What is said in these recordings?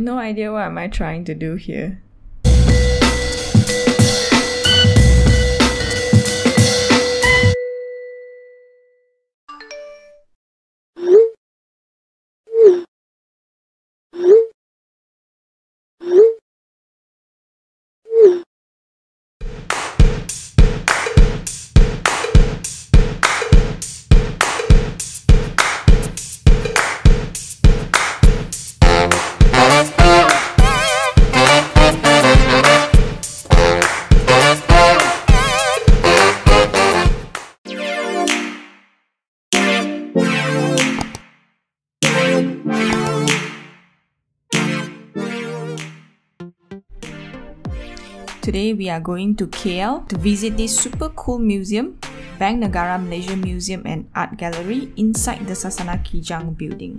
have no idea what am I trying to do here. Today we are going to KL to visit this super cool museum, Bank Negara Malaysia Museum and Art Gallery, inside the Sasana Kijang building.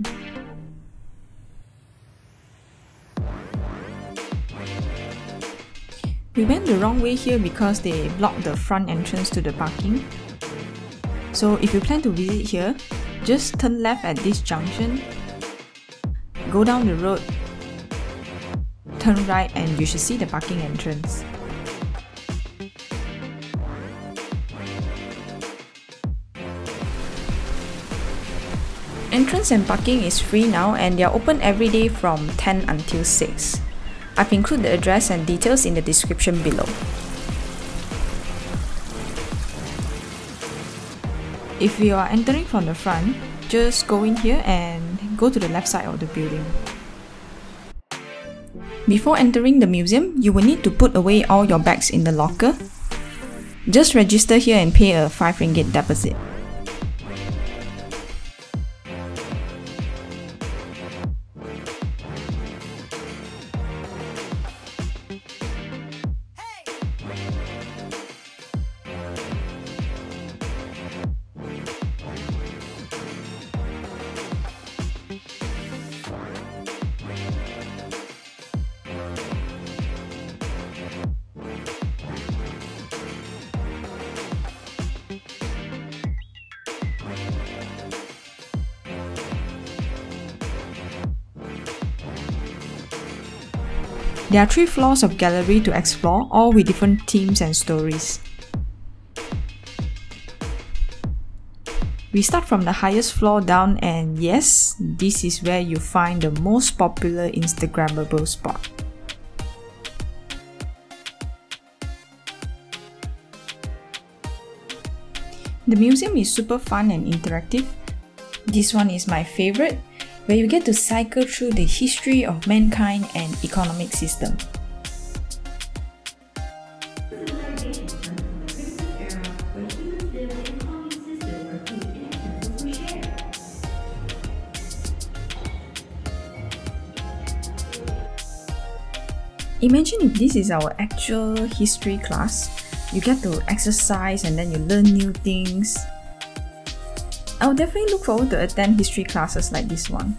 We went the wrong way here because they blocked the front entrance to the parking. So if you plan to visit here, just turn left at this junction, go down the road, turn right, and you should see the parking entrance. Entrance and parking is free now, and they are open every day from 10 until 6. I've included the address and details in the description below. If you are entering from the front, just go in here and go to the left side of the building. Before entering the museum, you will need to put away all your bags in the locker. Just register here and pay a 5 ringgit deposit. There are 3 floors of gallery to explore, all with different themes and stories. We start from the highest floor down, and yes, this is where you find the most popular Instagrammable spot. The museum is super fun and interactive. This one is my favorite, where you get to cycle through the history of mankind and economic system. Imagine if this is our actual history class. You get to exercise and then you learn new things. I'll definitely look forward to attend history classes like this one.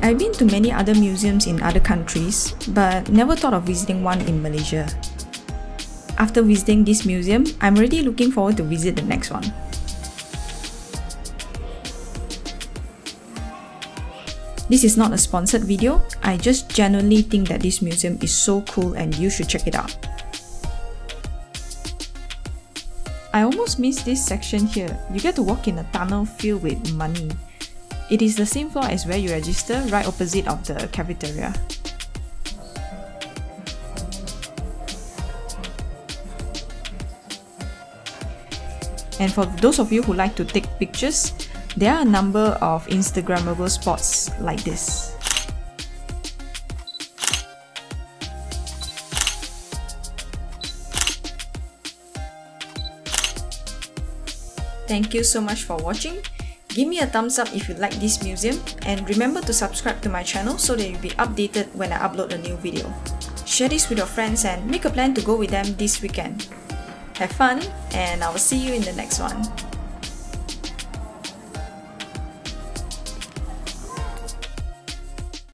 I've been to many other museums in other countries, but never thought of visiting one in Malaysia. After visiting this museum, I'm already looking forward to visit the next one. This is not a sponsored video, I just genuinely think that this museum is so cool and you should check it out. I almost missed this section here. You get to walk in a tunnel filled with money. It is the same floor as where you register, right opposite of the cafeteria. And for those of you who like to take pictures, there are a number of Instagrammable spots like this. Thank you so much for watching. Give me a thumbs up if you like this museum, and remember to subscribe to my channel so that you'll be updated when I upload a new video. Share this with your friends and make a plan to go with them this weekend. Have fun, and I will see you in the next one.